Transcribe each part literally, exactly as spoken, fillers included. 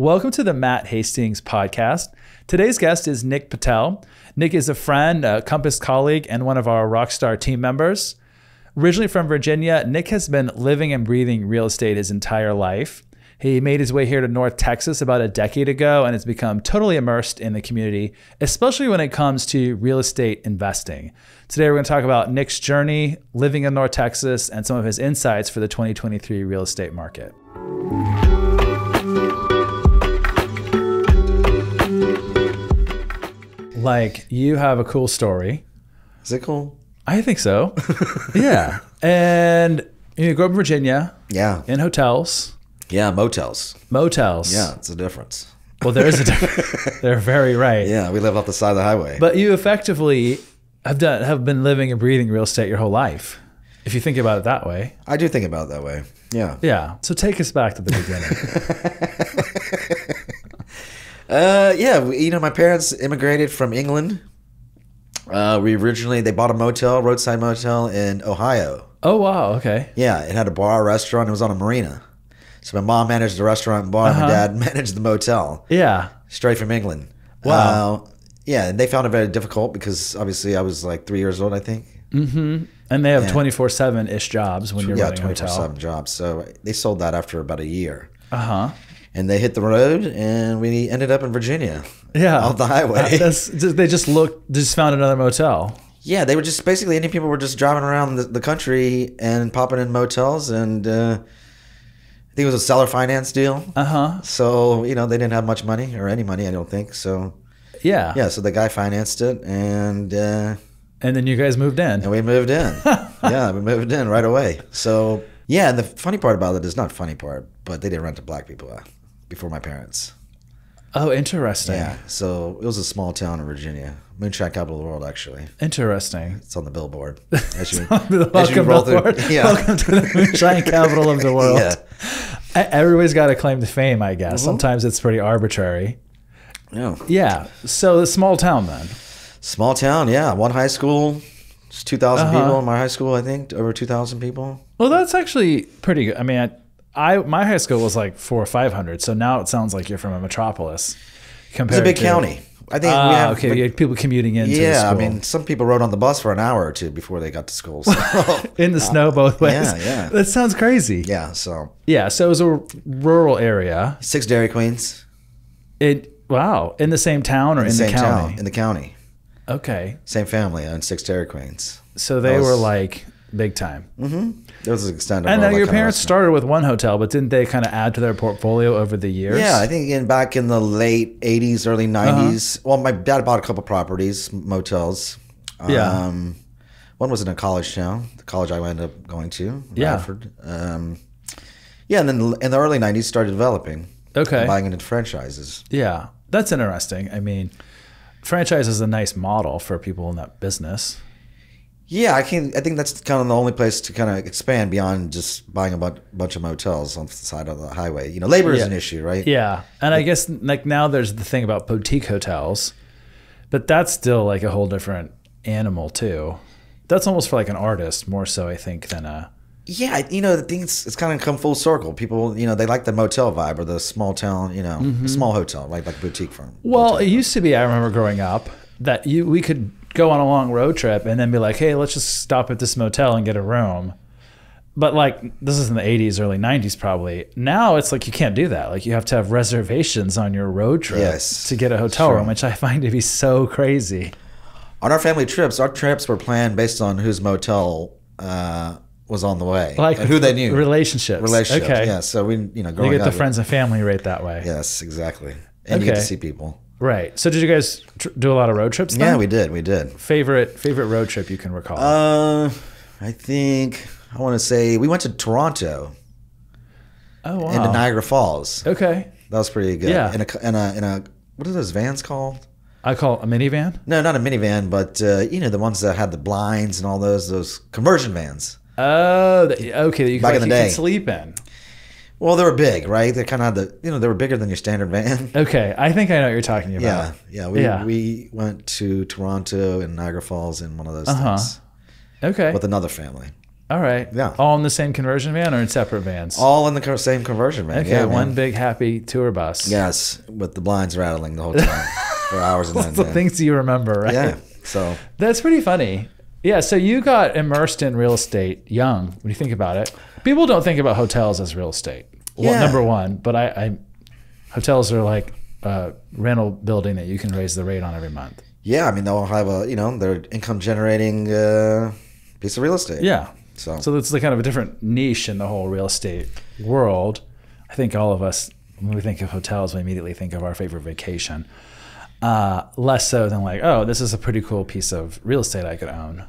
Welcome to the Matt Hastings podcast. Today's guest is Nick Patel. Nick is a friend, a Compass colleague, and one of our Rockstar team members. Originally from Virginia, Nick has been living and breathing real estate his entire life. He made his way here to North Texas about a decade ago and has become totally immersed in the community, especially when it comes to real estate investing. Today, we're going to talk about Nick's journey, living in North Texas, and some of his insights for the twenty twenty-three real estate market. Like, you have a cool story. Is it cool? I think so. Yeah. And you grew up in Virginia. Yeah. In hotels. Yeah, motels. Motels. Yeah, it's a difference. Well, there is a difference. They're very right. Yeah, we live off the side of the highway. But you effectively have done have been living and breathing real estate your whole life, if you think about it that way. I do think about it that way. Yeah. Yeah. So take us back to the beginning. Uh, yeah, you know, my parents immigrated from England. Uh, we originally, they bought a motel, roadside motel in Ohio. Oh, wow. Okay. Yeah. It had a bar, a restaurant. It was on a marina. So my mom managed the restaurant and bar. Uh-huh. My dad managed the motel. Yeah. Straight from England. Wow. Uh, yeah. And they found it very difficult because obviously I was like three years old, I think. Mm-hmm. And they have twenty-four seven-ish jobs when you're yeah, running a hotel. Yeah, twenty-four seven jobs. So they sold that after about a year. Uh-huh. And they hit the road, and we ended up in Virginia. Yeah, off the highway. That's, they just looked, just found another motel. Yeah, they were just basically Indian people were just driving around the, the country and popping in motels, and uh, I think it was a seller finance deal. Uh huh. So you know they didn't have much money or any money, I don't think. So yeah, yeah. So the guy financed it, and uh, and then you guys moved in, and we moved in. Yeah, we moved in right away. So yeah, the funny part about it is not funny part, but they didn't rent to black people out. Before my parents. Oh, interesting. Yeah, so it was a small town in Virginia. Moonshine capital of the world, actually. Interesting. It's on the billboard. As you, the as you roll through, yeah. Welcome to the moonshine capital of the world. Yeah. Everybody's got a claim to fame, I guess. Mm-hmm. Sometimes it's pretty arbitrary. Yeah. Yeah, so the small town then. Small town, yeah. One high school, it's two thousand uh-huh. people in my high school, I think, over two thousand people. Well, that's actually pretty good. I mean, I, I my high school was like four or five hundred, so now it sounds like you're from a metropolis. Compared it's a big to, county. I think uh, we have okay, like, you have people commuting into yeah, the school. Yeah, I mean, some people rode on the bus for an hour or two before they got to school. So. In the uh, snow both ways. Yeah, yeah. That sounds crazy. Yeah, so yeah, so it was a rural area. Six Dairy Queens. It wow in the same town or in, in the, same the county town, in the county. Okay. Same family owned six Dairy Queens. So they was, were like. Big time. Mm-hmm. There was an extent of. And now your parents started with one hotel, but didn't they kind of add to their portfolio over the years? Yeah, I think in back in the late eighties, early nineties. Uh-huh. Well, my dad bought a couple properties, motels. Yeah. Um, one was in a college town, the college I ended up going to, yeah. Radford. Um, yeah, and then in the early nineties, started developing. Okay. Buying into franchises. Yeah, that's interesting. I mean, franchise is a nice model for people in that business. Yeah, I can. I think that's kind of the only place to kind of expand beyond just buying a bunch of motels on the side of the highway. You know, labor yeah. is an issue, right? Yeah, and like, I guess like now there's the thing about boutique hotels, but that's still like a whole different animal too. That's almost for like an artist more so, I think, than a. Yeah, you know, the thing it's, it's kind of come full circle. People, you know, they like the motel vibe or the small town, you know, mm-hmm. small hotel, right? Like boutique firm. Well, it used to be. I remember growing up that you we could. Go on a long road trip and then be like, hey, let's just stop at this motel and get a room. But like, this is in the eighties, early nineties probably. Now it's like you can't do that. Like you have to have reservations on your road trip yes, to get a hotel room, which I find to be so crazy. On our family trips, our trips were planned based on whose motel uh, was on the way. Like and who they knew. Relationships. Relationships, okay. Yeah. So we, you know, growing up. You get the friends and family rate that way. Yes, exactly. And okay. you get to see people. Right. So did you guys tr do a lot of road trips then? Yeah, we did. We did. Favorite favorite road trip you can recall? Uh, I think I want to say we went to Toronto. Oh, wow. And to Niagara Falls. Okay. That was pretty good. Yeah. In a, in a, in a what are those vans called? I call it a minivan? No, not a minivan, but uh, you know, the ones that had the blinds and all those, those conversion vans. Oh, the, okay. That you, Back like, in the you day. Can sleep in. Well, they were big, right? They kind of had the, you know, they were bigger than your standard van. Okay, I think I know what you're talking about. Yeah, yeah. We yeah. we went to Toronto and Niagara Falls in one of those uh-huh. things. Okay. With another family. All right. Yeah. All in the same conversion van or in separate vans? All in the same conversion van. Okay, yeah, one man. Big happy tour bus. Yes, with the blinds rattling the whole time for hours and hours. The things you remember, right? Yeah. So that's pretty funny. Yeah, so you got immersed in real estate young, when you think about it. People don't think about hotels as real estate, yeah. well, number one, but I, I hotels are like a rental building that you can raise the rate on every month. Yeah, I mean, they'll have a, you know, they're income-generating uh, piece of real estate. Yeah, so. so that's the kind of a different niche in the whole real estate world. I think all of us, when we think of hotels, we immediately think of our favorite vacation. Uh, less so than like, oh, this is a pretty cool piece of real estate I could own.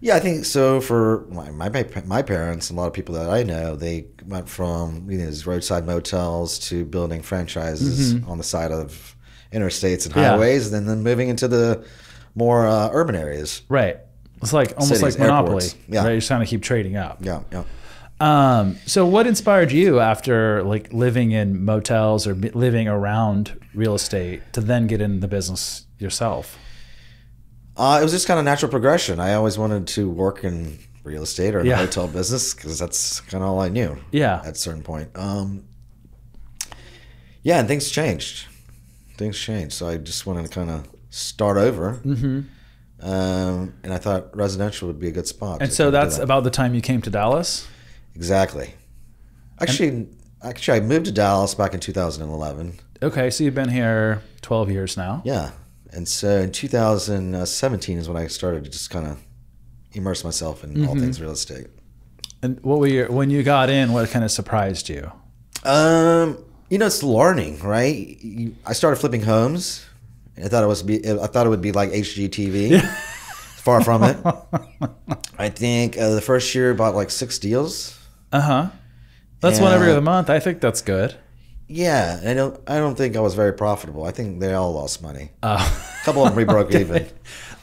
Yeah, I think so. For my my, my parents and a lot of people that I know, they went from you know, these roadside motels to building franchises mm-hmm. on the side of interstates and highways, yeah. and then moving into the more uh, urban areas. Right. It's like almost cities, like Monopoly. Yeah. Right? You're trying to keep trading up. Yeah. Yeah. Um, so what inspired you after like living in motels or living around real estate to then get in the business yourself? Uh, it was just kind of natural progression. I always wanted to work in real estate or in yeah. the hotel business because that's kind of all I knew yeah. at a certain point. Um, yeah, and things changed. Things changed. So I just wanted to kind of start over. Mm-hmm. um, and I thought residential would be a good spot. And so that's that. About the time you came to Dallas? Exactly. Actually, and, actually, I moved to Dallas back in two thousand eleven. Okay, so you've been here twelve years now. Yeah, and so in two thousand seventeen is when I started to just kind of immerse myself in mm-hmm. all things real estate. And what were your when you got in? What kind of surprised you? Um, you know, it's learning, right? You, I started flipping homes. I thought it was be I thought it would be like H G T V. Yeah. Far from it. I think uh, the first year bought like six deals. Uh huh. That's and, one every other month. I think that's good. Yeah, I don't. I don't think I was very profitable. I think they all lost money. Oh. A couple of them we broke okay. even.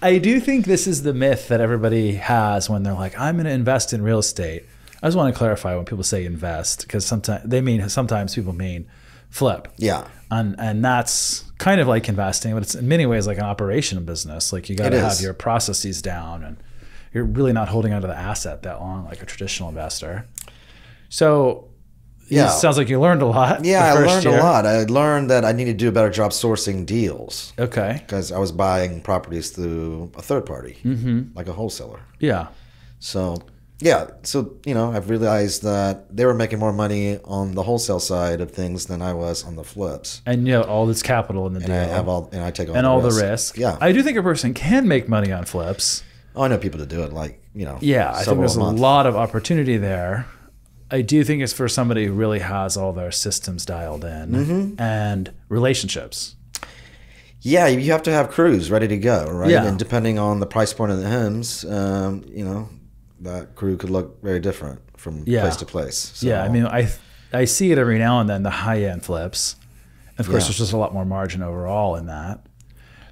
I do think this is the myth that everybody has when they're like, "I'm going to invest in real estate." I just want to clarify when people say invest, because sometimes they mean sometimes people mean flip. Yeah. And and that's kind of like investing, but it's in many ways like an operation business. Like you got to have your processes down, and you're really not holding onto the asset that long like a traditional investor. So yeah, it sounds like you learned a lot. Yeah, I learned a lot. I learned that I need to do a better job sourcing deals. Okay. Because I was buying properties through a third party, mm-hmm. like a wholesaler. Yeah. So yeah, so you know, I've realized that they were making more money on the wholesale side of things than I was on the flips. And you know, all this capital in the deal. And I have all, and I take all and the all risk. the risk. Yeah, I do think a person can make money on flips. Oh, I know people that do it. Like you know, yeah, I think there's a, a lot of opportunity there. I do think it's for somebody who really has all their systems dialed in mm-hmm. and relationships. Yeah, you have to have crews ready to go, right? Yeah. And depending on the price point of the homes, um, you know. That crew could look very different from yeah. place to place. So. Yeah, I mean, I I see it every now and then, the high-end flips. Of course, yeah. there's just a lot more margin overall in that.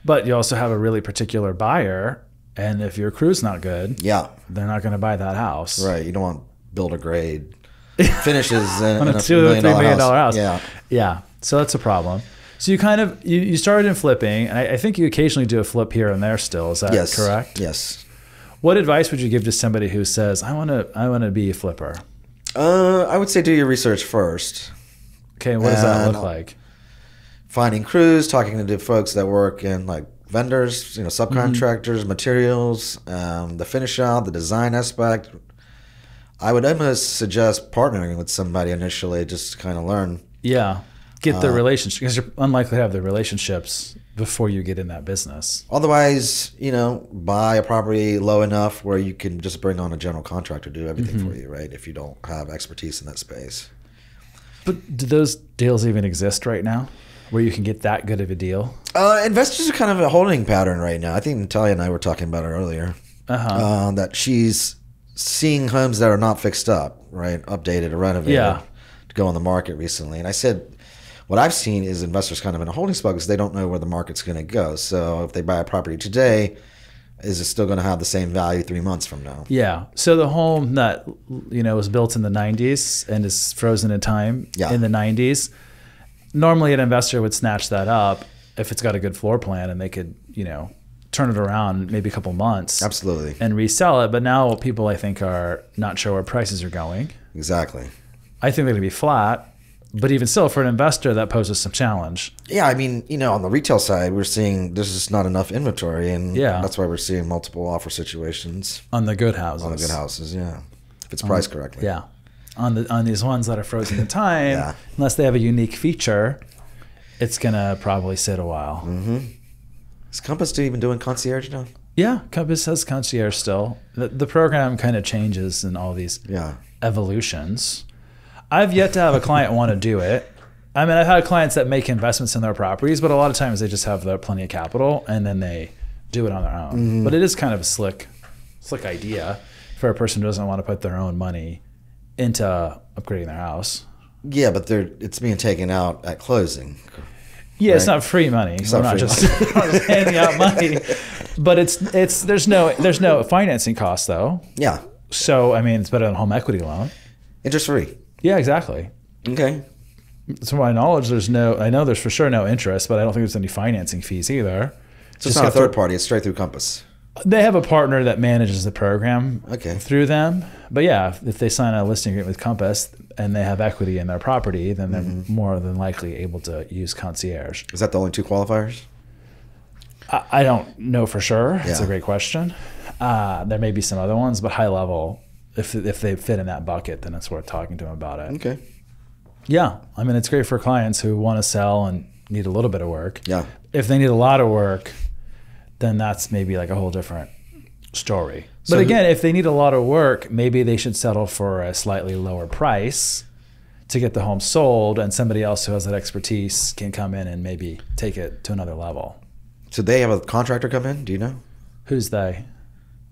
But you also have a really particular buyer, and if your crew's not good, yeah, they're not going to buy that house. Right, you don't want builder-grade finishes in, on in a, a two million dollar house. house. Yeah. yeah, so that's a problem. So you kind of, you, you started in flipping, and I, I think you occasionally do a flip here and there still. Is that yes. correct? Yes. What advice would you give to somebody who says, I want to I want to be a flipper? Uh, I would say do your research first. Okay, what does that look like? Finding crews, talking to folks that work in like vendors, you know, subcontractors, mm-hmm. materials, um, the finish out, the design aspect. I would almost suggest partnering with somebody initially just to kind of learn. Yeah, get the uh, relationship, because you're unlikely to have the relationships before you get in that business. Otherwise, you know, buy a property low enough where you can just bring on a general contractor to do everything mm-hmm. for you, right? If you don't have expertise in that space. But do those deals even exist right now where you can get that good of a deal? Uh, investors are kind of a holding pattern right now. I think Natalia and I were talking about it earlier, uh-huh. uh, that she's seeing homes that are not fixed up, right? Updated or renovated yeah. to go on the market recently. And I said, what I've seen is investors kind of in a holding spot because they don't know where the market's going to go. So if they buy a property today, is it still going to have the same value three months from now? Yeah. So the home that you know was built in the nineties and is frozen in time yeah. in the nineties, normally an investor would snatch that up if it's got a good floor plan and they could you know turn it around maybe a couple months. Absolutely. And resell it. But now people, I think, are not sure where prices are going. Exactly. I think they're going to be flat. But even still, for an investor, that poses some challenge. Yeah, I mean, you know, on the retail side, we're seeing there's just not enough inventory. And yeah. that's why we're seeing multiple offer situations. On the good houses. On the good houses, yeah. If it's priced um, correctly. Yeah. On the on these ones that are frozen in time, yeah. unless they have a unique feature, it's going to probably sit a while. Mm-hmm. Is Compass even doing concierge now? Yeah, Compass has concierge still. The, the program kind of changes in all these yeah. evolutions. I've yet to have a client want to do it. I mean, I've had clients that make investments in their properties, but a lot of times they just have their plenty of capital and then they do it on their own. Mm-hmm. But it is kind of a slick, slick idea for a person who doesn't want to put their own money into upgrading their house. Yeah, but they're it's being taken out at closing. Yeah, right? It's not free money. It's We're not, not just, just handing out money. But it's it's there's no there's no financing cost though. Yeah. So I mean, it's better than home equity loan. Interest free. Yeah, exactly. Okay. To my knowledge, there's no, I know there's for sure no interest, but I don't think there's any financing fees either. So it's not a third party, it's straight through Compass. They have a partner that manages the program okay. through them. But yeah, if they sign a listing agreement with Compass and they have equity in their property, then they're mm-hmm. more than likely able to use concierge. Is that the only two qualifiers? I, I don't know for sure. It's yeah. a great question. Uh, there may be some other ones, but high level. If, if they fit in that bucket, then it's worth talking to them about it. Okay. Yeah. I mean, it's great for clients who want to sell and need a little bit of work. Yeah. If they need a lot of work, then that's maybe like a whole different story. So but again, if they need a lot of work, maybe they should settle for a slightly lower price to get the home sold, and somebody else who has that expertise can come in and maybe take it to another level. So they have a contractor come in? Do you know? Who's they?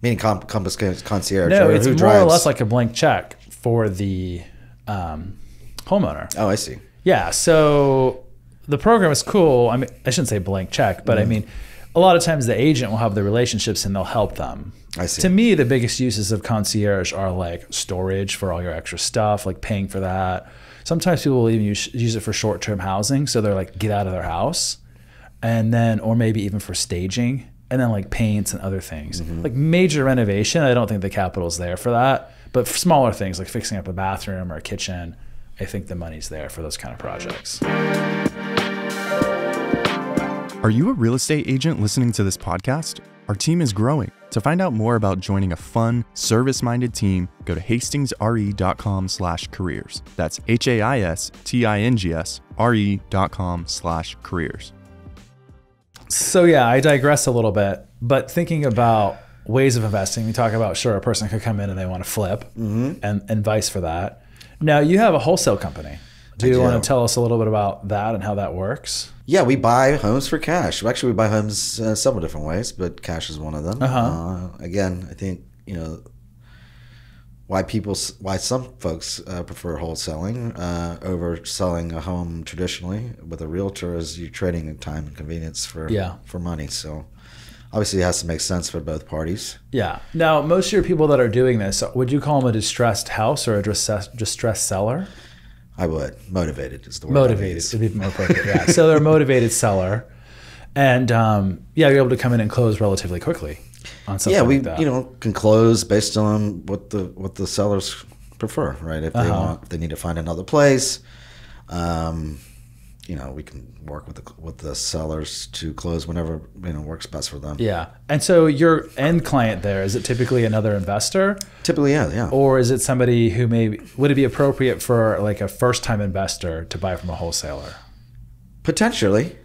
Meaning Compass concierge. No, it's more drives? or less like a blank check for the um, homeowner. Oh, I see. Yeah, so the program is cool. I mean, I shouldn't say blank check, but mm. I mean, a lot of times the agent will have the relationships and they'll help them. I see. To me, the biggest uses of concierge are like storage for all your extra stuff, like paying for that. Sometimes people will even use, use it for short-term housing, so they're like, get out of their house, and then, or maybe even for staging. And then like paints and other things. Mm-hmm. Like major renovation, I don't think the capital's there for that. But for smaller things like fixing up a bathroom or a kitchen, I think the money's there for those kind of projects. Are you a real estate agent listening to this podcast? Our team is growing. To find out more about joining a fun, service-minded team, go to hastings r e dot com slash careers. That's H A I S T I N G S R E dot com slash careers. So yeah, I digress a little bit, but thinking about ways of investing, we talk about, sure, a person could come in and they want to flip mm-hmm. and, and vice for that. Now you have a wholesale company. Do you want to tell us a little bit about that and how that works? Yeah, we buy homes for cash. Actually, we buy homes uh, several different ways, but cash is one of them. Uh-huh. Uh, again, I think, you know, why people, why some folks uh, prefer wholesaling uh, over selling a home traditionally with a realtor is you're trading time and convenience for yeah. for money. So obviously it has to make sense for both parties. Yeah. Now, most of your people that are doing this, would you call them a distressed house or a distressed seller? I would. Motivated is the word. Motivated would be more appropriate. Yeah. So they're a motivated seller, and um, yeah, you're able to come in and close relatively quickly. On yeah, we like you know can close based on what the what the sellers prefer, right? If they uh-huh. want, if they need to find another place, um, you know, we can work with the with the sellers to close whenever you know works best for them. Yeah, and so your end client there is it typically another investor? Typically, yeah, yeah. Or is it somebody who may would it be appropriate for like a first time investor to buy from a wholesaler? Potentially.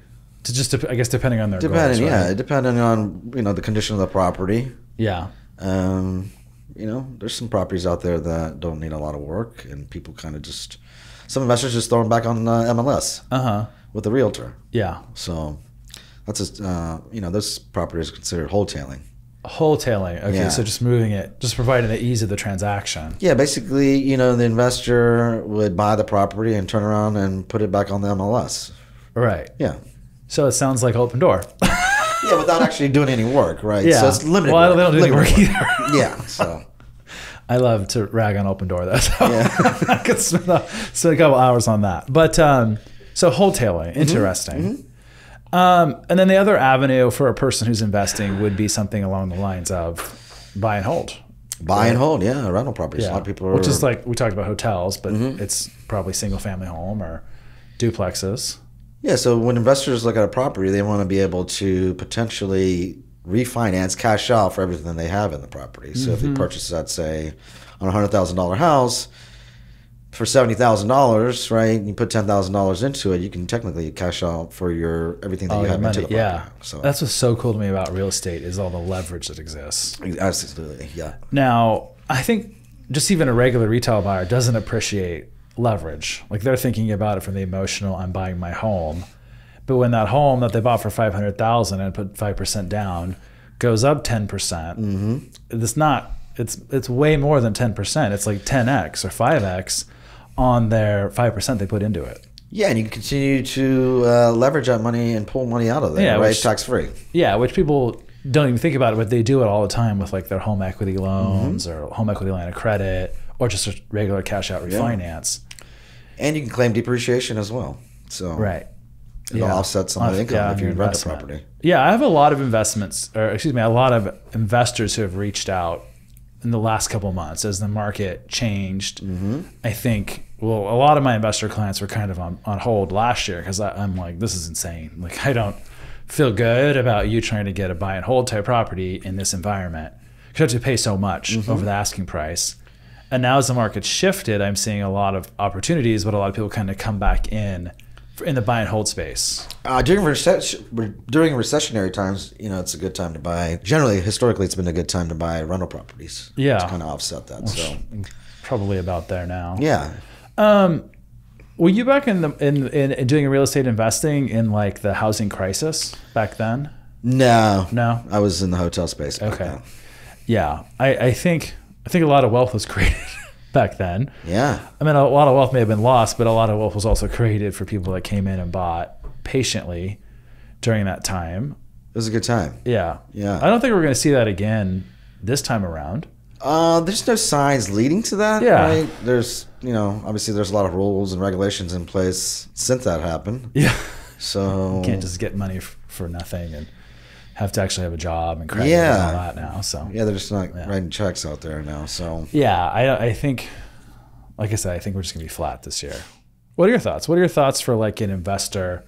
To just, I guess, depending on their depending, goals, right? Yeah, depending on you know the condition of the property. Yeah. Um, you know, there's some properties out there that don't need a lot of work, and people kind of just some investors just throw them back on uh, M L S uh-huh. with a realtor. Yeah. So that's just, uh, you know those properties are considered wholetailing. Wholetailing. Okay, yeah. So just moving it, just providing the ease of the transaction. Yeah, basically, you know, the investor would buy the property and turn around and put it back on the M L S. Right. Yeah. So it sounds like open door. Yeah, without actually doing any work, right? Yeah. So it's limited well, work. Well, they don't do limited any work, work either. Yeah, so. I love to rag on open door, though. So yeah. I could spend a, spend a couple hours on that. But um, so wholetailing, interesting. Mm-hmm. Um, and then the other avenue for a person who's investing would be something along the lines of buy and hold. Buy right? and hold, yeah, rental properties. Yeah. A lot of people are... Which is like, we talked about hotels, but mm-hmm. it's probably single family home or duplexes. Yeah, so when investors look at a property, they want to be able to potentially refinance, cash out for everything they have in the property. So mm-hmm. if they purchase, let's say, on a one hundred thousand dollar house, for seventy thousand dollars, right, you put ten thousand dollars into it, you can technically cash out for your everything that oh, you have into the property. Yeah. So that's what's so cool to me about real estate is all the leverage that exists. Absolutely, yeah. Now, I think just even a regular retail buyer doesn't appreciate leverage. Like they're thinking about it from the emotional, I'm buying my home. But when that home that they bought for five hundred thousand dollars and put five percent down goes up ten percent, mm-hmm. it's not, it's, it's way more than ten percent. It's like ten X or five X on their five percent they put into it. Yeah, and you can continue to uh, leverage that money and pull money out of there, yeah, right? Which, tax free. Yeah, which people don't even think about it, but they do it all the time with like their home equity loans mm-hmm. or home equity line of credit or just a regular cash out refinance. Yeah. And you can claim depreciation as well. So right. It'll yeah. offset some of the income yeah, if you rent the property. Yeah, I have a lot of investments, or excuse me, a lot of investors who have reached out in the last couple of months as the market changed. Mm-hmm. I think, well, a lot of my investor clients were kind of on, on hold last year because I'm like, this is insane. Like, I don't feel good about you trying to get a buy and hold type property in this environment because you have to pay so much mm-hmm. over the asking price. And now as the market's shifted, I'm seeing a lot of opportunities, but a lot of people kind of come back in in the buy and hold space. Uh, during recession, during recessionary times, you know, it's a good time to buy. Generally, historically, it's been a good time to buy rental properties. Yeah, to kind of offset that. Well, so probably about there now. Yeah. Um, were you back in the in, in in doing real estate investing in like the housing crisis back then? No, no, I was in the hotel space. Back okay. Then. Yeah, I, I think I think a lot of wealth was created. Back then. Yeah. I mean, a lot of wealth may have been lost, but a lot of wealth was also created for people that came in and bought patiently during that time. It was a good time. Yeah. Yeah. I don't think we're going to see that again this time around. Uh, there's no signs leading to that. Yeah. Right? There's, you know, obviously there's a lot of rules and regulations in place since that happened. Yeah. So. You can't just get money for nothing and have to actually have a job and credit yeah. and all that now. So yeah, they're just not yeah. writing checks out there now. So yeah, I, I think, like I said, I think we're just gonna be flat this year. What are your thoughts? What are your thoughts for like an investor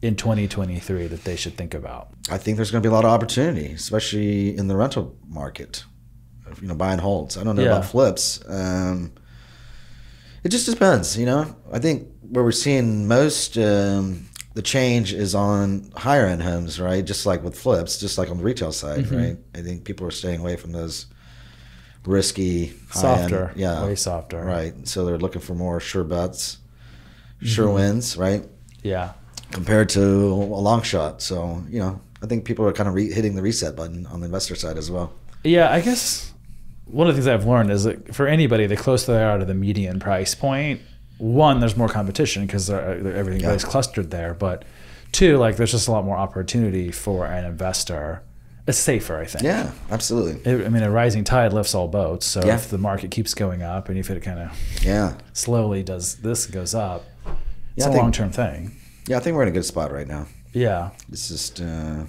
in twenty twenty-three that they should think about? I think there's gonna be a lot of opportunity, especially in the rental market, you know, buy and holds. I don't know yeah. about flips. Um, it just depends, you know? I think where we're seeing most, um, the change is on higher end homes, right? Just like with flips, just like on the retail side, mm-hmm. right? I think people are staying away from those risky, softer, high-end, yeah, way softer, right? So they're looking for more sure bets, sure mm-hmm. wins, right? Yeah, compared to a long shot. So you know, I think people are kind of re hitting the reset button on the investor side as well. Yeah, I guess one of the things I've learned is that for anybody, the closer they are to the median price point. One, there's more competition because everything yeah. is clustered there. But two, like there's just a lot more opportunity for an investor. It's safer, I think. Yeah, absolutely. It, I mean, a rising tide lifts all boats. So yeah. if the market keeps going up and if it kind of yeah slowly does this goes up, yeah, it's I a think, long term thing. Yeah, I think we're in a good spot right now. Yeah, it's just uh,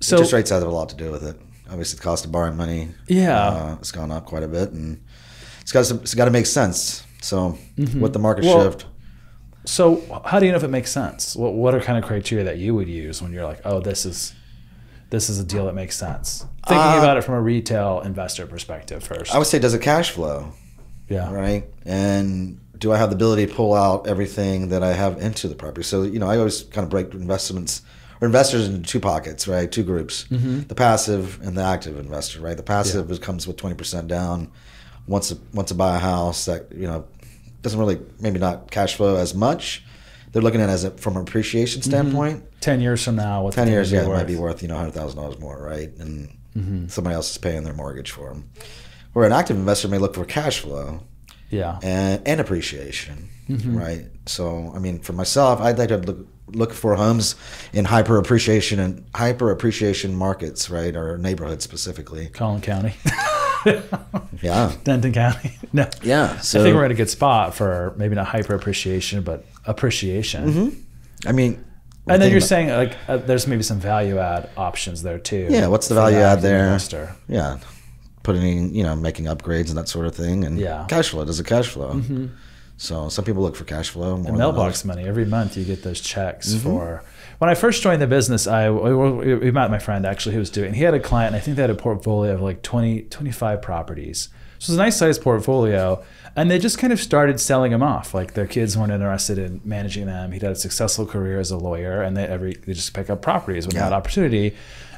so, interest rates have a lot to do with it. Obviously, the cost of borrowing money. Yeah, uh, it's gone up quite a bit, and it's got it's got to make sense. So mm-hmm. with the market well, shift. So how do you know if it makes sense? What, what are kind of criteria that you would use when you're like, oh, this is this is a deal that makes sense? Thinking uh, about it from a retail investor perspective first. I would say, does it cash flow? Yeah. Right? And do I have the ability to pull out everything that I have into the property? So, you know, I always kind of break investments or investors into two pockets, right? Two groups, mm-hmm. the passive and the active investor, right? The passive yeah. comes with twenty percent down. Wants to, wants to buy a house that, you know, doesn't really, maybe not cash flow as much. They're looking at it as a, from an appreciation standpoint. Mm-hmm. ten years from now. What's ten years, yeah, it might be worth, you know, one hundred thousand dollars more, right? And mm-hmm. somebody else is paying their mortgage for them. Where an active investor may look for cash flow yeah, and, and appreciation, mm-hmm. right? So, I mean, for myself, I'd like to look, look for homes in hyper appreciation and hyper appreciation markets, right? Or neighborhoods specifically. Collin County. yeah, Denton County. No, yeah. So I think we're in a good spot for maybe not hyper appreciation, but appreciation. Mm-hmm. I mean, Well, and then you're saying like uh, there's maybe some value add options there too. Yeah, what's the value add there? Investor. Yeah, putting you know making upgrades and that sort of thing, and yeah. cash flow. Does a cash flow? Mm-hmm. So some people look for cash flow. More and mailbox money every month. You get those checks mm-hmm. for. When I first joined the business, I we met my friend actually who was doing. He had a client. And I think they had a portfolio of like twenty, twenty-five properties. So it was a nice sized portfolio. And they just kind of started selling him off. Like their kids weren't interested in managing them. He'd had a successful career as a lawyer, and they every they just pick up properties when yeah. they had opportunity.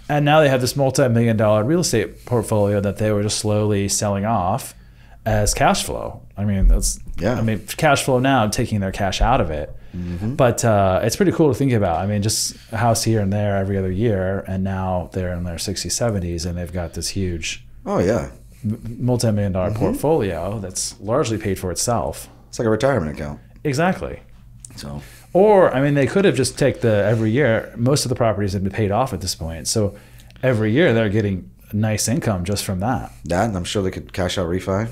And now they have this multi-million dollar real estate portfolio that they were just slowly selling off as cash flow. I mean, that's yeah. I mean, cash flow now, taking their cash out of it. Mm-hmm. But uh, it's pretty cool to think about. I mean, just a house here and there every other year, and now they're in their sixties, seventies, and they've got this huge. Oh yeah. multi-million dollar mm-hmm. portfolio that's largely paid for itself. It's like a retirement account. Exactly. So, or I mean, they could have just take the every year. Most of the properties have been paid off at this point, so every year they're getting nice income just from that. That, and I'm sure they could cash out refi.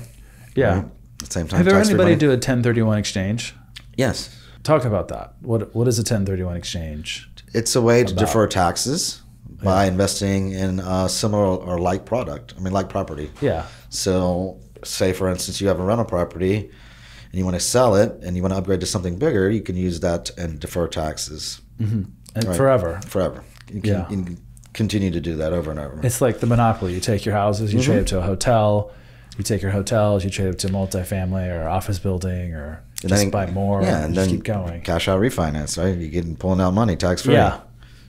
Yeah. Right? At the same time. Have you ever anybody do a ten thirty-one exchange? Yes. Talk about that. What What is a ten thirty-one exchange? It's a way about? to defer taxes. By yeah. investing in a similar or like product, I mean like property. Yeah. So say, for instance, you have a rental property and you want to sell it and you want to upgrade to something bigger, you can use that and defer taxes. Mm-hmm. And right. forever. Forever. You can, yeah. you can continue to do that over and over. It's like the monopoly. You take your houses, you mm-hmm. trade up to a hotel. You take your hotels, you trade up to multifamily or office building or and just then, buy more. Yeah, and, and then keep going. Cash out refinance, right? You're getting, pulling out money tax free. Yeah.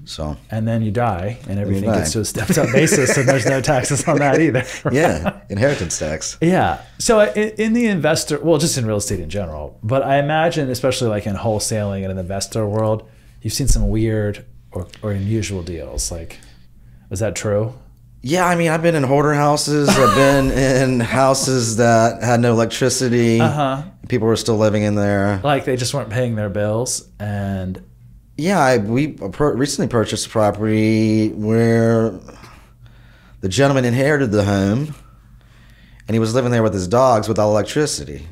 So and then you die, and everything die. gets to a stepped-up basis, and there's no taxes on that either. Right? Yeah, inheritance tax. Yeah. So in, in the investor, well, just in real estate in general, but I imagine, especially like in wholesaling and in the investor world, you've seen some weird or, or unusual deals. Like, is that true? Yeah, I mean, I've been in hoarder houses. I've been in houses that had no electricity. Uh-huh. People were still living in there. Like they just weren't paying their bills, and. Yeah, I, we recently purchased a property where the gentleman inherited the home, and he was living there with his dogs without electricity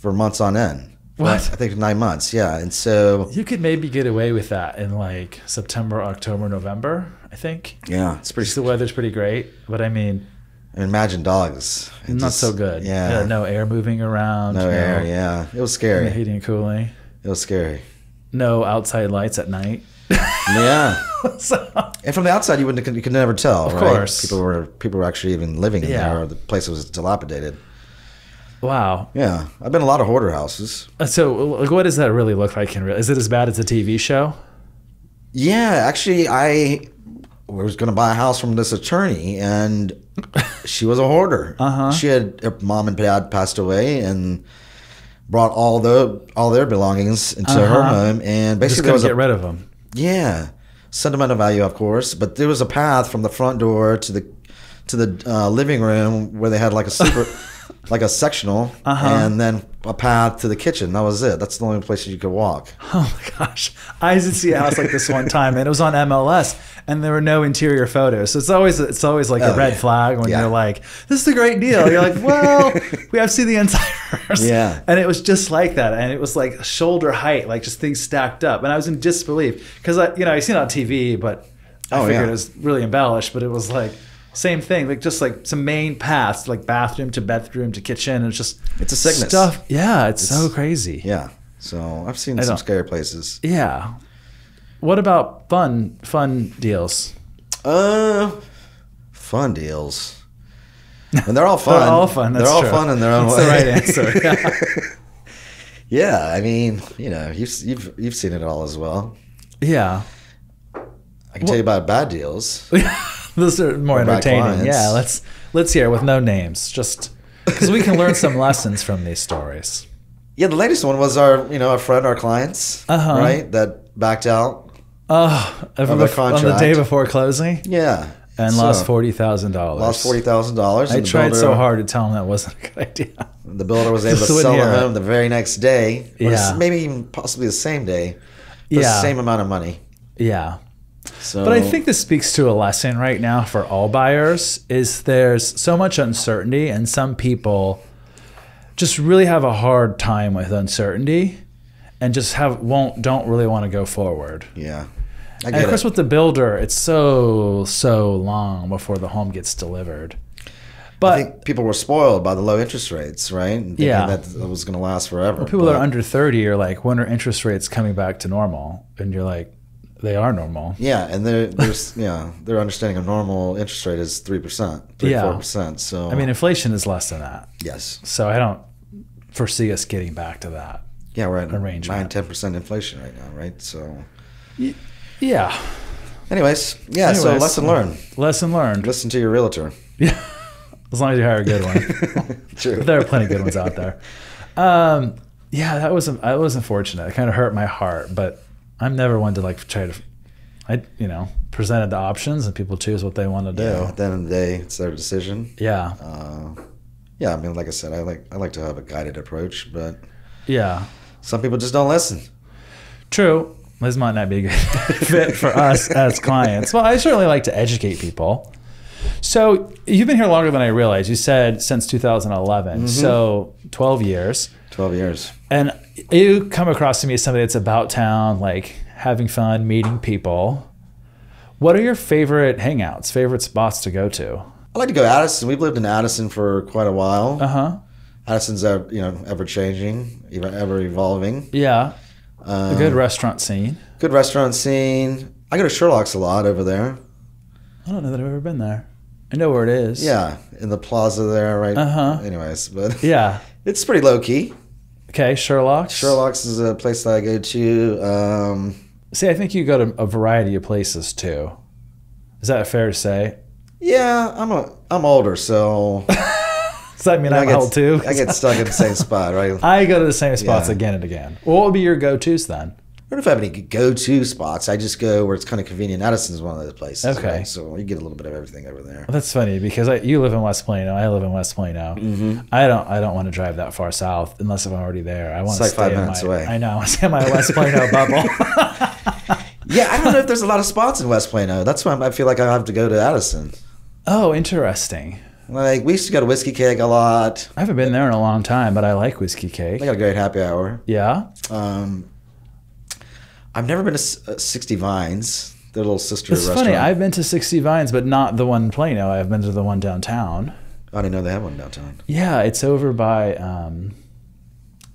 for months on end. What? I think nine months, yeah. And so you could maybe get away with that in like September, October, November, I think. Yeah, it's pretty. The weather's pretty great, but I mean, I mean imagine dogs. It's not just, so good. Yeah. yeah, no air moving around. No, no air. Yeah, it was scary. And the heating and cooling. It was scary. No outside lights at night. Yeah, so, and from the outside, you wouldn't you could never tell. Of right? course, people were people were actually even living in yeah. there, or the place was dilapidated. Wow. Yeah, I've been in a lot of hoarder houses. So, like, what does that really look like in real? Is it as bad as a T V show? Yeah, actually, I was going to buy a house from this attorney, and she was a hoarder. Uh huh. She had her mom and dad passed away, and. Brought all the all their belongings into uh-huh. her home, and basically just couldn't was a, get rid of them. Yeah, sentimental value, of course, but there was a path from the front door to the to the uh, living room where they had like a super, like a sectional, uh-huh. and then a path to the kitchen. That was it. That's the only place you could walk. Oh my gosh, I used to see a house like this one time, and it was on M L S, and there were no interior photos. So it's always it's always like oh, a red yeah. flag when yeah. you're like, this is a great deal. You're like, well, we have to see the inside. Yeah, and it was just like that, and it was like shoulder height, like just things stacked up, and I was in disbelief because I, you know, I seen it on T V, but I oh, figured yeah. it was really embellished, but it was like same thing, like just like some main paths, like bathroom to bedroom to kitchen, and it's just it's a sickness stuff. Yeah, it's, it's so crazy. Yeah, so I've seen some scary places. Yeah, what about fun fun deals? Uh, fun deals. And they're all fun. They're all fun. That's they're all true. fun in their own That's way. That's the right answer. Yeah. yeah, I mean, you know, you've you've you've seen it all as well. Yeah. I can well, tell you about bad deals. Those are more entertaining. Yeah, let's let's hear with no names, just because we can learn some lessons from these stories. Yeah, the latest one was our you know our friend, our clients, uh-huh. right, that backed out. Oh, of the contract. On the day before closing. Yeah. And so, lost forty thousand dollars. Lost forty thousand dollars. I tried builder, so hard to tell him that wasn't a good idea. The builder was able to sell the home the very next day. Yeah. Maybe even possibly the same day. For yeah. the same amount of money. Yeah. So, but I think this speaks to a lesson right now for all buyers is there's so much uncertainty, and some people just really have a hard time with uncertainty. and just have won't don't really want to go forward. Yeah. I get and of course it. With the builder, it's so so long before the home gets delivered. But I think people were spoiled by the low interest rates, right? Thinking yeah, that it was going to last forever. Well, people but, that are under thirty are like, when are interest rates coming back to normal? And you're like, they are normal. Yeah, and there's yeah, their understanding of normal interest rate is three percent, three yeah. four percent. So I mean, inflation is less than that. Yes. So I don't foresee us getting back to that. Yeah, we're at nine, ten percent inflation right now, right? So. Yeah. Anyways, yeah. Anyways, so lesson learned. Lesson learned. Listen to your realtor. Yeah. As long as you hire a good one. True. There are plenty of good ones out there. Um, yeah, that was that was unfortunate. It kind of hurt my heart, but I'm never one to like try to. I you know presented the options and people choose what they want to do. Yeah, at the end of the day, it's their decision. Yeah. Uh, yeah, I mean, like I said, I like I like to have a guided approach, but yeah, some people just don't listen. True. This might not be a good fit for us as clients. Well, I certainly like to educate people. So you've been here longer than I realized. You said since two thousand eleven, mm-hmm. so twelve years. twelve years. And you come across to me as somebody that's about town, like having fun, meeting people. What are your favorite hangouts, favorite spots to go to? I like to go to Addison. We've lived in Addison for quite a while. Uh-huh. Addison's ever, you know, ever-changing, ever-evolving. Yeah. Um, a good restaurant scene. Good restaurant scene. I go to Sherlock's a lot over there. I don't know that I've ever been there. I know where it is. Yeah, in the plaza there, right? Uh-huh. Anyways, but yeah, it's pretty low-key. Okay, Sherlock's. Sherlock's is a place that I go to. Um, See, I think you go to a variety of places, too. Is that fair to say? Yeah, I'm a, I'm older, so... Does that mean I I'm get, old, too? I get stuck in the same spot, right? I go to the same spots yeah. again and again. What would be your go-tos, then? I don't know if I have any go-to spots. I just go where it's kind of convenient. Addison's one of those places. Okay. Right? So you get a little bit of everything over there. Well, that's funny because I, you live in West Plano. I live in West Plano. Mm-hmm. I don't I don't want to drive that far south unless I'm already there. I want it's to like stay five minutes my, away. I know. I want to stay in my West Plano bubble. Yeah, I don't know if there's a lot of spots in West Plano. That's why I feel like I have to go to Addison. Oh, interesting. Like, we used to go to Whiskey Cake a lot. I haven't been there in a long time, but I like Whiskey Cake. They got a great happy hour. Yeah? Um... I've never been to sixty Vines, their little sister it's restaurant. It's funny, I've been to sixty Vines, but not the one in Plano. I've been to the one downtown. I didn't know they had one downtown. Yeah, it's over by, um,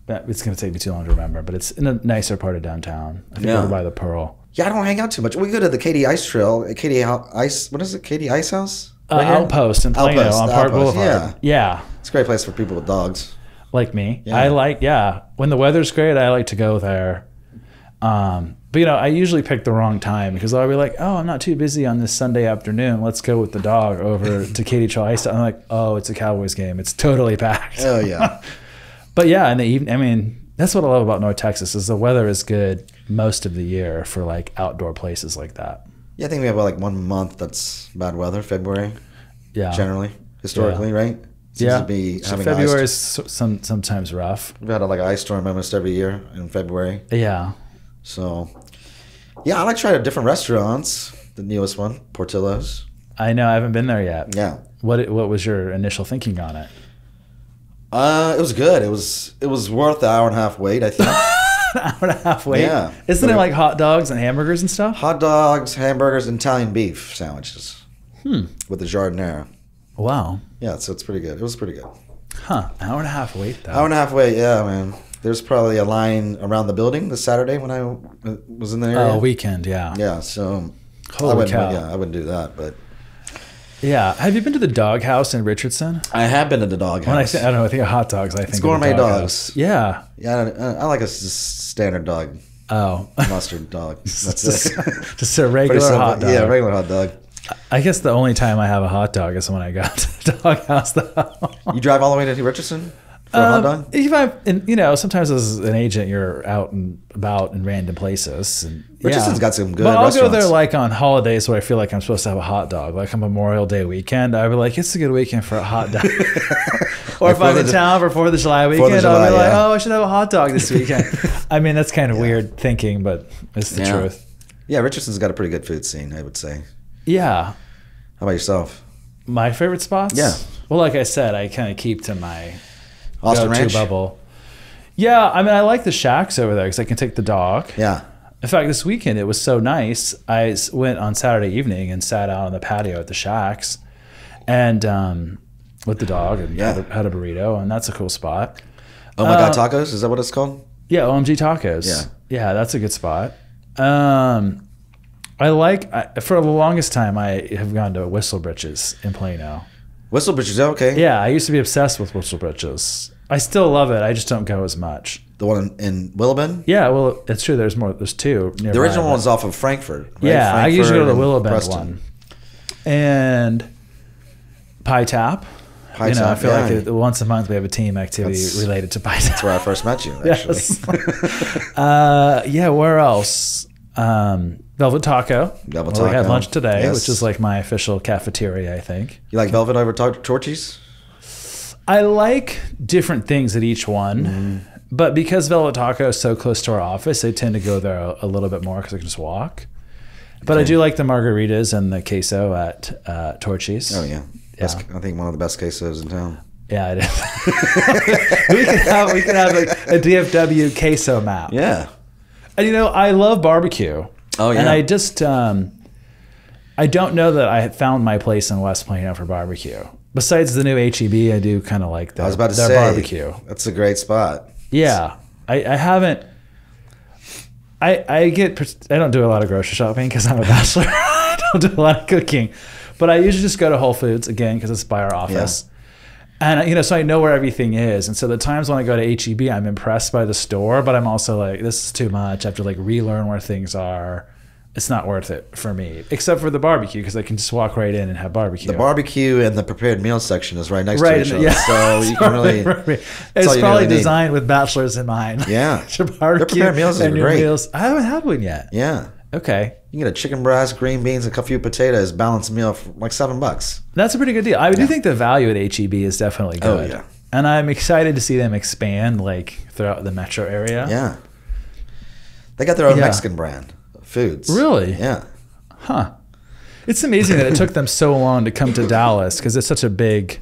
it's going to take me too long to remember, but it's in a nicer part of downtown. I think yeah. over by the Pearl. Yeah, I don't hang out too much. We go to the Katy Ice Trail, Katy Ice, what is it, Katy Ice House? Uh, right Outpost in Plano Outpost, on Park Outpost, Boulevard. Yeah. yeah. It's a great place for people with dogs. Like me. Yeah. I like, yeah. When the weather's great, I like to go there. Um, but, you know, I usually pick the wrong time because I'll be like, oh, I'm not too busy on this Sunday afternoon. Let's go with the dog over to Katy Trail. I'm like, oh, it's a Cowboys game. It's totally packed. Oh, yeah. But, yeah, in the evening, I mean, that's what I love about North Texas is the weather is good most of the year for, like, outdoor places like that. Yeah, I think we have, like, one month that's bad weather, February. Yeah. Generally, historically, yeah. right? Seems yeah. to be so February is some, sometimes rough. We've had, a, like, an ice storm almost every year in February. Yeah. So, yeah, I like to try different restaurants. The newest one, Portillo's. I know. I haven't been there yet. Yeah. What What was your initial thinking on it? Uh, it was good. It was It was worth the hour and a half wait, I think. An hour and a half wait? Yeah. Isn't but it like hot dogs and hamburgers and stuff? Hot dogs, hamburgers, and Italian beef sandwiches. Hmm. With the jardinera. Wow. Yeah, so it's pretty good. It was pretty good. Huh. Hour and a half wait, though. Hour and a half wait, yeah, man. There's probably a line around the building this Saturday when I was in the area. Oh, weekend, yeah. Yeah, so Holy I cow. Yeah, I wouldn't do that, but. Yeah. Have you been to the Doghouse in Richardson? I have been to the Doghouse. When I, say, I don't know, I think of hot dogs, I it's think gourmet of dogs. House. Yeah. Yeah, I, I like a standard dog. Oh. Mustard dog. That's just, it. Just a regular hot dog. Yeah, regular hot dog. I guess the only time I have a hot dog is when I got to the Doghouse, though. You drive all the way to Richardson? Um, if I'm, and, you know, sometimes as an agent, you're out and about in random places. And, Richardson's yeah. got some good. But I'll go there like on holidays where I feel like I'm supposed to have a hot dog, like on Memorial Day weekend. I'll be like, it's a good weekend for a hot dog. Or like if I'm in town for Fourth of July weekend, July, I'll be like, yeah. oh, I should have a hot dog this weekend. I mean, that's kind of yeah. weird thinking, but it's the yeah. truth. Yeah, Richardson's got a pretty good food scene, I would say. Yeah. How about yourself? My favorite spots? Yeah. Well, like I said, I kind of keep to my. Austin Ranch bubble. Yeah, I mean, I like the shacks over there because I can take the dog. Yeah. In fact, this weekend, it was so nice. I went on Saturday evening and sat out on the patio at the shacks and um, with the dog and yeah. had, a, had a burrito, and that's a cool spot. Oh my uh, God, tacos? Is that what it's called? Yeah, O M G Tacos. Yeah, yeah, that's a good spot. Um, I like, I, for the longest time, I have gone to Whistle Britches in Plano. Whistle Britches, okay. Yeah, I used to be obsessed with Whistle Britches. I still love it. I just don't go as much. The one in, in Willoughby? Yeah, well, it's true. There's more. There's two. Nearby, the original one's off of Frankfurt. Right? Yeah, Frankfurt I usually go to the Willoughby one. And Pie Tap. Pie you know, Tap, I feel yeah. like it, once a month we have a team activity that's, related to Pie Tap. That's where I first met you, actually. Yes. uh, yeah, where else? Um, Velvet Taco. Velvet Taco. We had lunch today, yes. which is like my official cafeteria, I think. You like Velvet over Torchy's? I like different things at each one, mm. but because Velvet Taco is so close to our office, I tend to go there a, a little bit more because I can just walk. But okay. I do like the margaritas and the queso at uh, Torchy's. Oh, yeah. Best, yeah. I think one of the best quesos in town. Yeah, it is. we can have, we can have like a D F W queso map. Yeah. And, you know, I love barbecue. Oh, yeah. And I just, um, I don't know that I found my place in West Plano for barbecue. Besides the new H E B, I do kind of like their, I was about to their say, barbecue. That's a great spot. Yeah. I, I haven't, I I get, I don't do a lot of grocery shopping because I'm a bachelor. I don't do a lot of cooking. But I usually just go to Whole Foods, again, because it's by our office. Yeah. And, you know, so I know where everything is. And so the times when I go to H E B, I'm impressed by the store, but I'm also like, this is too much. I have to like relearn where things are. It's not worth it for me, except for the barbecue, because I can just walk right in and have barbecue. The barbecue and the prepared meal section is right next right, to each other. Yeah. So you can really. It's probably designed with bachelors in mind. Yeah. Your barbecue their prepared meals are great. Meals. I haven't had one yet. Yeah. Okay. You can get a chicken breast, green beans, a few potatoes, balanced meal for like seven bucks. That's a pretty good deal. I do yeah. think the value at H E B is definitely good. Oh, yeah. And I'm excited to see them expand like throughout the metro area. Yeah. They got their own yeah. Mexican brand of foods. Really? Yeah. Huh. It's amazing that it took them so long to come to Dallas because it's such a big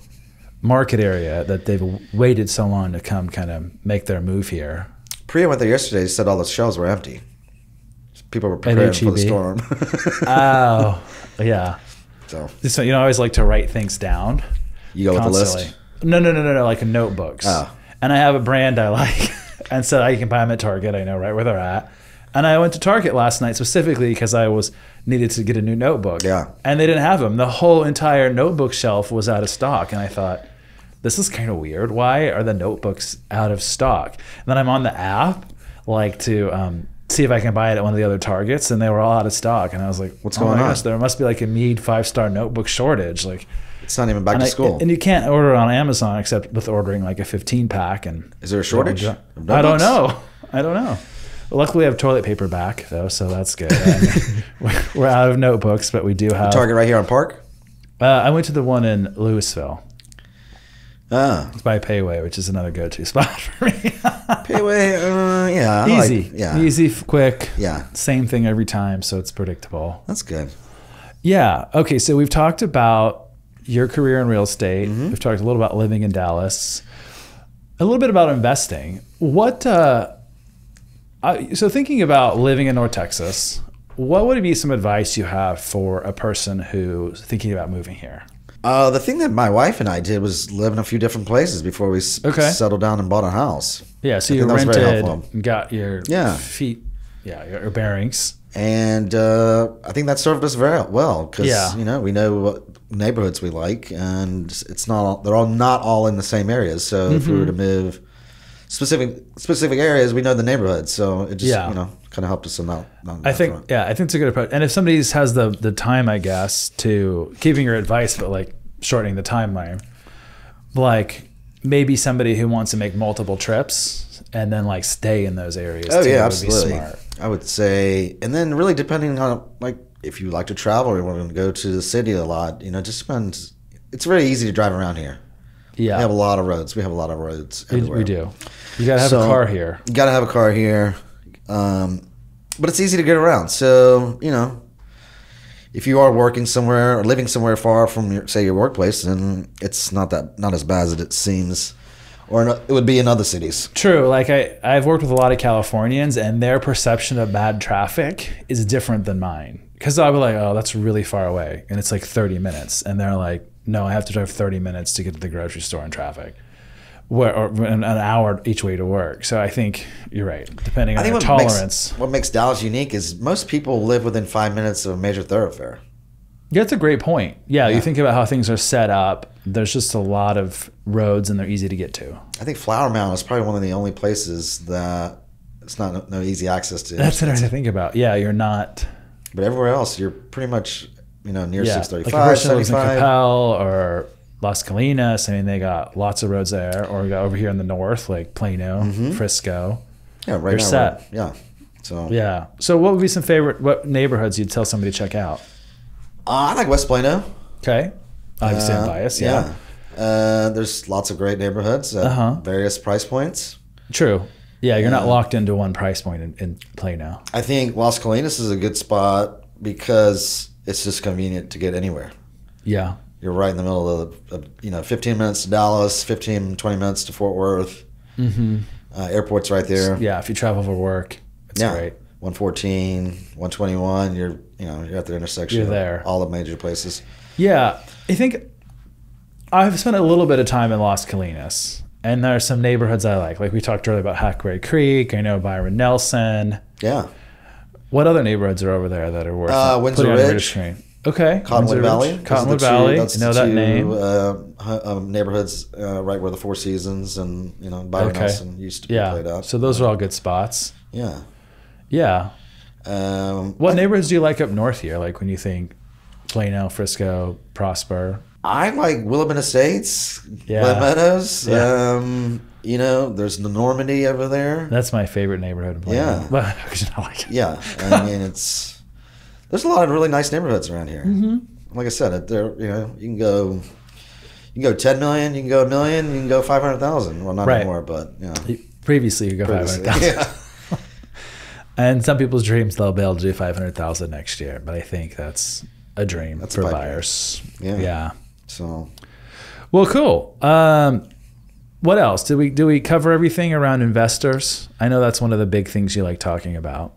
market area that they've waited so long to come kind of make their move here. Priya went there yesterday and said all the shelves were empty. People were preparing for the storm. Oh, yeah. So. so, you know, I always like to write things down. You go constantly. With the list? No, no, no, no, no, like notebooks. Oh. And I have a brand I like. And so I can buy them at Target. I know right where they're at. And I went to Target last night specifically because I was needed to get a new notebook. Yeah. And they didn't have them. The whole entire notebook shelf was out of stock. And I thought, this is kind of weird. Why are the notebooks out of stock? And then I'm on the app like to... Um, see if I can buy it at one of the other Targets, and they were all out of stock. And I was like, what's going oh my on? Gosh, there must be like a Mead five-star notebook shortage. Like, it's not even back to I, school. And you can't order on Amazon except with ordering like a fifteen pack. And is there a shortage? I don't know. I don't know. Well, luckily, I have toilet paper back, though, so that's good. we're, we're out of notebooks, but we do have. The Target right here on Park? Uh, I went to the one in Louisville. Ah. It's by Payway, which is another go-to spot for me. Payway, uh, yeah. I Easy. Like, yeah. Easy, quick. Yeah. Same thing every time, so it's predictable. That's good. Yeah. Okay, so we've talked about your career in real estate. Mm-hmm. We've talked a little about living in Dallas. A little bit about investing. What? Uh, I, so thinking about living in North Texas, what would be some advice you have for a person who's thinking about moving here? Uh, the thing that my wife and I did was live in a few different places before we okay. settled down and bought a house. Yeah, so you rented and got your yeah. feet, yeah, your bearings. And uh, I think that served us very well because yeah. you know we know what neighborhoods we like, and it's not they're all not all in the same areas. So mm-hmm. if we were to move specific specific areas, we know the neighborhood. So it just yeah. you know kind of helped us in that. In that I think front. yeah, I think it's a good approach. And if somebody has the the time, I guess, to keeping your advice, but like. Shortening the timeline, like maybe somebody who wants to make multiple trips and then like stay in those areas. Oh too, yeah, absolutely. Would be smart. I would say, and then really depending on like if you like to travel or you want to go to the city a lot, you know, just spend. It's very easy to drive around here. Yeah, we have a lot of roads. We have a lot of roads everywhere. We do. You gotta have so, a car here. You gotta have a car here, um, but it's easy to get around. So you know. If you are working somewhere or living somewhere far from, your, say, your workplace, then it's not that not as bad as it seems. or no, it would be in other cities. True. Like I, I've worked with a lot of Californians, and their perception of bad traffic is different than mine. Because I'll be like, oh, that's really far away, and it's like thirty minutes, and they're like, no, I have to drive thirty minutes to get to the grocery store in traffic, where, or an, an hour each way to work. So I think you're right, depending on your what tolerance. Makes, what makes Dallas unique is most people live within five minutes of a major thoroughfare. Yeah, that's a great point. Yeah, yeah, you think about how things are set up. There's just a lot of roads, and they're easy to get to. I think Flower Mound is probably one of the only places that it's not no easy access to. That's what I think about. Yeah, you're not. But everywhere else, you're pretty much, you know, near yeah, six thirty-five, like seventy-five. Like Capel or Las Colinas. I mean, they got lots of roads there. Or we got over here in the north, like Plano, mm-hmm. Frisco. Yeah, right. You're now, set. Right, yeah. So. Yeah. So, what would be some favorite? What neighborhoods you'd tell somebody to check out? Uh, I like West Plano. Okay. Obviously, I'm biased. Yeah. yeah. Uh, there's lots of great neighborhoods at uh-huh. various price points. True. Yeah, you're yeah. not locked into one price point in, in Plano. I think Las Colinas is a good spot because it's just convenient to get anywhere. Yeah. You're right in the middle of, the, of you know, fifteen minutes to Dallas, fifteen, twenty minutes to Fort Worth. Mm-hmm. Uh, airport's right there. Yeah, if you travel for work, it's yeah. great. one fourteen, one twenty-one, you're, you know, you're at the intersection you're there. Of all the major places. Yeah, I think I've spent a little bit of time in Las Colinas, and there are some neighborhoods I like. Like we talked earlier about Hackaway Creek, I know Byron Nelson. Yeah. What other neighborhoods are over there that are worth uh, Windsor Ridge. Okay. Cottonwood Windsor Valley. Ridge. Cottonwood two, Valley, I know that two, name. Uh, um, neighborhoods uh, right where the Four Seasons and, you know, Byron okay. Nelson used to be yeah. played out. So those are all good spots. Yeah. Yeah. Um, what I, neighborhoods do you like up north here? Like when you think Plano, Frisco, Prosper. I like Willoughby Estates, yeah. Glen Meadows. Yeah. Um, you know, there's the Normandy over there. That's my favorite neighborhood in Plano. Yeah. Well, I like it. Yeah. I mean, it's there's a lot of really nice neighborhoods around here. Mm-hmm. Like I said, there you know you can go. You can go ten million, you can go a million, you can go five hundred thousand. Well, not right. anymore, but yeah. You know. Previously, you could go five hundred thousand. Yeah. And some people's dreams, they'll be able to do five hundred thousand next year. But I think that's a dream that's for buyers. Yeah. yeah. So. Well, cool. Um, what else? Did we, do we cover everything around investors? I know that's one of the big things you like talking about.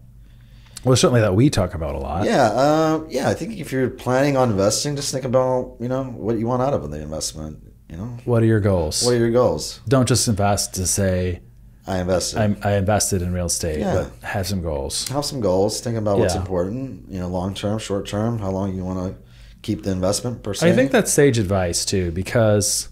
Well, certainly that we talk about a lot. Yeah. Uh, yeah. I think if you're planning on investing, just think about, you know, what you want out of the investment, you know. What are your goals? What are your goals? Don't just invest to say, I invested. I, I invested in real estate, yeah. but have some goals. Have some goals. Think about yeah. what's important. You know, long term, short term. How long you want to keep the investment per se. I think that's sage advice too, because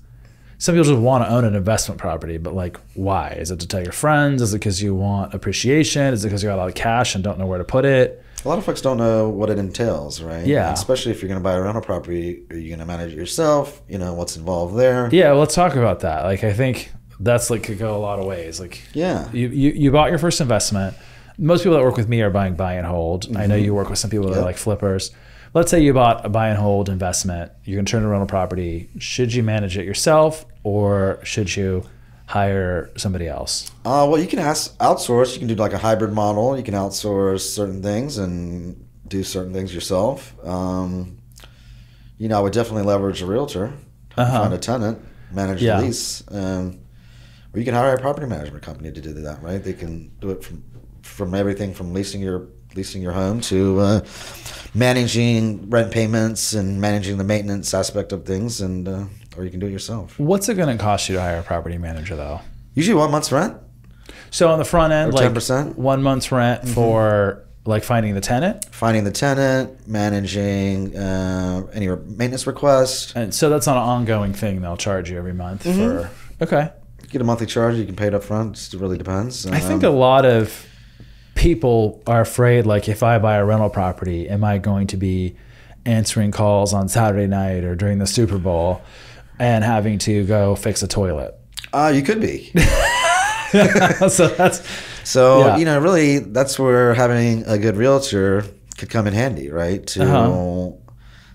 some people just want to own an investment property, but like, why? Is it to tell your friends? Is it because you want appreciation? Is it because you got a lot of cash and don't know where to put it? A lot of folks don't know what it entails, right? Yeah. And especially if you're going to buy a rental property, are you going to manage it yourself? You know, what's involved there? Yeah. Well, let's talk about that. Like, I think. That's like could go a lot of ways. Like yeah, you, you you bought your first investment. Most people that work with me are buying buy and hold. Mm-hmm. I know you work with some people that yep. are like flippers. Let's say you bought a buy and hold investment. You're gonna turn a rental property. Should you manage it yourself or should you hire somebody else? Uh, well, you can ask outsource. You can do like a hybrid model. You can outsource certain things and do certain things yourself. Um, you know, I would definitely leverage a realtor, uh-huh. find a tenant, manage yeah. the lease. Um, Or you can hire a property management company to do that, right? They can do it from from everything from leasing your leasing your home to uh, managing rent payments and managing the maintenance aspect of things, and uh, or you can do it yourself. What's it going to cost you to hire a property manager, though? Usually one month's rent. So on the front end, like ten percent. One month's rent mm-hmm. for like finding the tenant, finding the tenant, managing uh, any maintenance requests, and so that's not an ongoing thing. They'll charge you every month mm-hmm. for okay. Get a monthly charge, you can pay it up front. It really depends. Um, I think a lot of people are afraid, like, if I buy a rental property, am I going to be answering calls on Saturday night or during the Super Bowl and having to go fix a toilet? Uh, you could be. so, that's, so yeah. you know, really, that's where having a good realtor could come in handy, right? To uh-huh.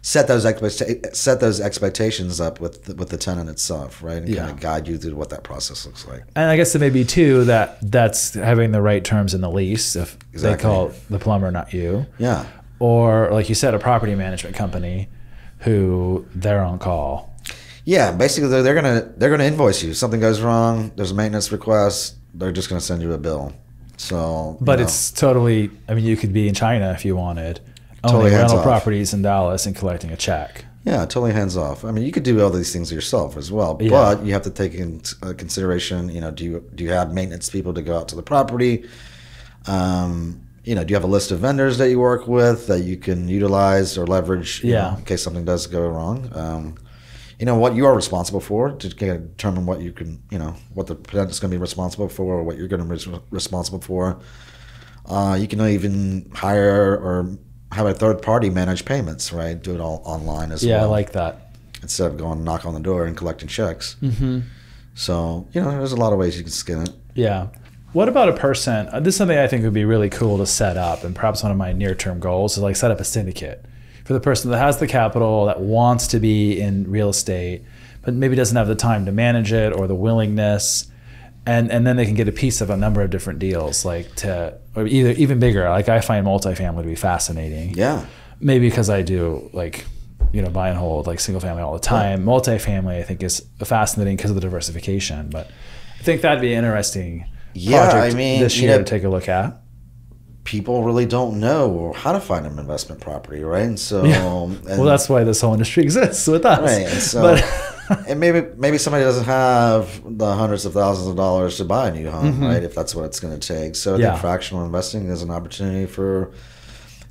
set those expect set those expectations up with the, with the tenant itself, right, and yeah. kind of guide you through what that process looks like. And I guess it may be too that that's having the right terms in the lease if exactly. they call the plumber, not you. Yeah. Or like you said, a property management company who they're on call. Yeah, basically they're, they're gonna they're gonna invoice you. If something goes wrong, there's a maintenance request, they're just gonna send you a bill. So, but you know, it's totally. I mean, you could be in China if you wanted, totally owning rental off. properties in Dallas and collecting a check. Yeah, totally hands off. I mean, you could do all these things yourself as well, but yeah. you have to take into consideration. You know, do you do you have maintenance people to go out to the property? Um, you know, do you have a list of vendors that you work with that you can utilize or leverage? Yeah, you know, in case something does go wrong. Um, you know what you are responsible for to determine what you can, you know, what the tenant is going to be responsible for, or what you're going to be re responsible for. Uh, you can even hire or have a third party manage payments, right? Do it all online as yeah, well. Yeah, I like that. Instead of going knock on the door and collecting checks. Mm-hmm. So, you know, there's a lot of ways you can skin it. Yeah. What about a person? This is something I think would be really cool to set up, and perhaps one of my near term goals is like set up a syndicate. For the person that has the capital, that wants to be in real estate, but maybe doesn't have the time to manage it or the willingness, and and then they can get a piece of a number of different deals, like to or either even bigger. Like I find multifamily to be fascinating. Yeah, maybe because I do like you know buy and hold like single family all the time. Yeah. Multifamily I think is fascinating because of the diversification. But I think that'd be an interesting yeah, project I mean, this year you know, to take a look at. People really don't know how to find an investment property, right? And so, yeah. and, well, that's why this whole industry exists with us. Right. And so, but and maybe maybe somebody doesn't have the hundreds of thousands of dollars to buy a new home, mm-hmm. right? If that's what it's going to take. So, I yeah. think fractional investing is an opportunity for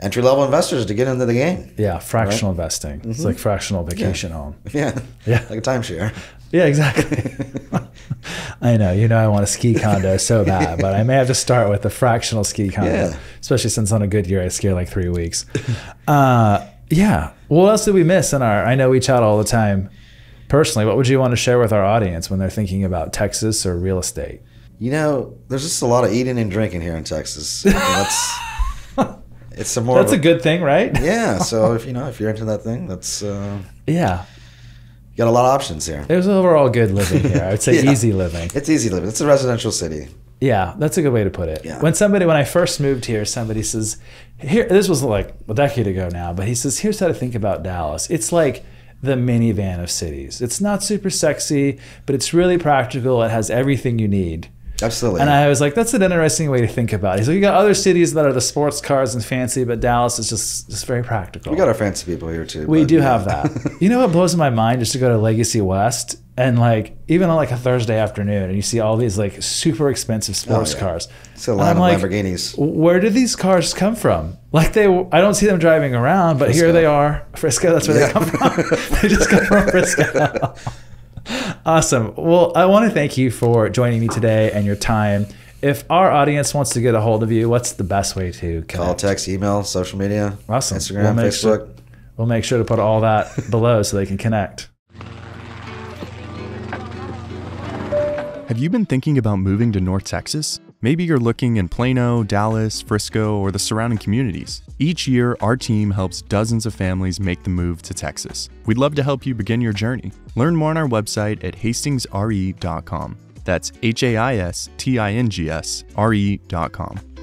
entry level investors to get into the game. Yeah, fractional right? investing. Mm-hmm. It's like fractional vacation yeah. home. Yeah. Yeah. Like a timeshare. Yeah, exactly. I know, you know I want a ski condo so bad, but I may have to start with a fractional ski condo, yeah. especially since on a good year I ski like three weeks. Uh, yeah. What else did we miss in our, I know we chat all the time. Personally, what would you want to share with our audience when they're thinking about Texas or real estate? You know, there's just a lot of eating and drinking here in Texas. I mean, that's... It's some more. That's a good thing, right? Yeah. So if you know if you're into that thing, that's uh, yeah. You got a lot of options here. There's overall good living here. I would say yeah. easy living. It's easy living. It's a residential city. Yeah, that's a good way to put it. Yeah. When somebody, when I first moved here, somebody says, "Here," this was like a decade ago now, but he says, "Here's how to think about Dallas. It's like the minivan of cities. It's not super sexy, but it's really practical. It has everything you need." Absolutely. And I was like, that's an interesting way to think about it. So you got other cities that are the sports cars and fancy, but Dallas is just, just very practical. We got our fancy people here too. We do yeah. have that. You know what blows my mind is to go to Legacy West and like, even on like a Thursday afternoon and you see all these like super expensive sports oh, yeah. cars. It's a lot of like, Lamborghinis. Where did these cars come from? Like they, I don't see them driving around, but Frisco. Here they are. Frisco, that's where yeah. they come from. They just come from Frisco. Awesome. Well, I want to thank you for joining me today and your time. If our audience wants to get a hold of you, what's the best way to connect? Call, text, email, social media, awesome. Instagram, we'll Facebook. Sure, we'll make sure to put all that below so they can connect. Have you been thinking about moving to North Texas? Maybe you're looking in Plano, Dallas, Frisco, or the surrounding communities. Each year, our team helps dozens of families make the move to Texas. We'd love to help you begin your journey. Learn more on our website at hastings r e dot com. That's H A I S T I N G S R E dot com.